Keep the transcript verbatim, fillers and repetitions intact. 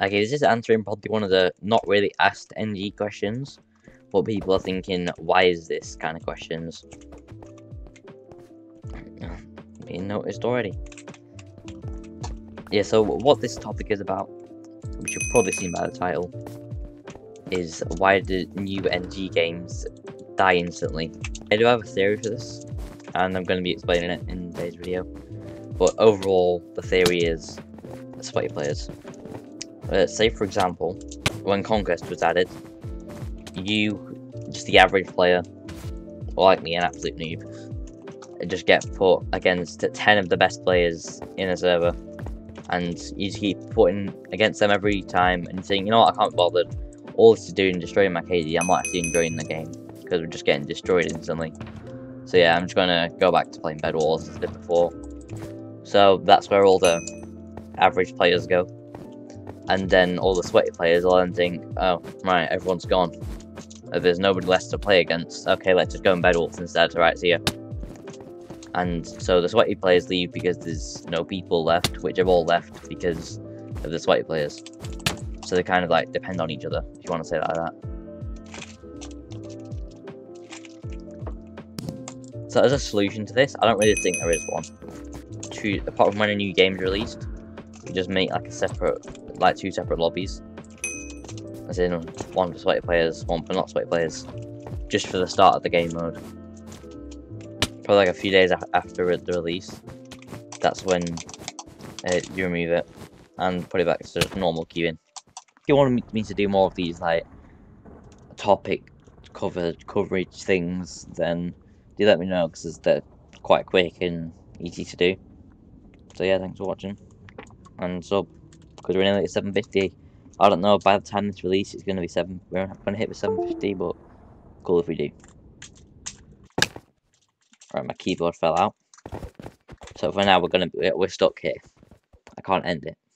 Okay, this is answering probably one of the not really asked N G questions, but people are thinking, why is this kind of questions? Being noticed already. Yeah, so what this topic is about, which you've probably seen by the title, is why do new N G games die instantly? I do have a theory for this, and I'm going to be explaining it in today's video. But overall, the theory is spotty players. Uh, say, for example, when Conquest was added, you, just the average player, or like me, an absolute noob, just get put against ten of the best players in a server, and you just keep putting against them every time, and saying, you know what, I can't be bothered. All this is doing destroying my K D. I'm not actually enjoying the game, because we're just getting destroyed instantly. So yeah, I'm just gonna go back to playing Bedwars as I did before. So that's where all the average players go. And then all the sweaty players will then think, oh, right, everyone's gone. There's nobody left to play against. Okay, let's just go in Bedwars instead. Alright, see ya. And so the sweaty players leave because there's no people left, which have all left because of the sweaty players. So they kind of like depend on each other, if you want to say it like that. So as a solution to this, I don't really think there is one. Choose, apart from when a new game is released, you just make like a separate, like two separate lobbies. As in, one for sweaty players, one for not sweaty players, just for the start of the game mode. Probably like a few days after the release, that's when uh, you remove it and put it back to normal queuing. If you want me to do more of these like topic cover coverage things, then do let me know, because they're quite quick and easy to do. So yeah, thanks for watching. And sub, because we're nearly at seven fifty. I don't know, by the time this release, it's going to be seven. We're not going to hit with seven fifty, but cool if we do. Right, my keyboard fell out. So for now, we're going to we're stuck here. I can't end it.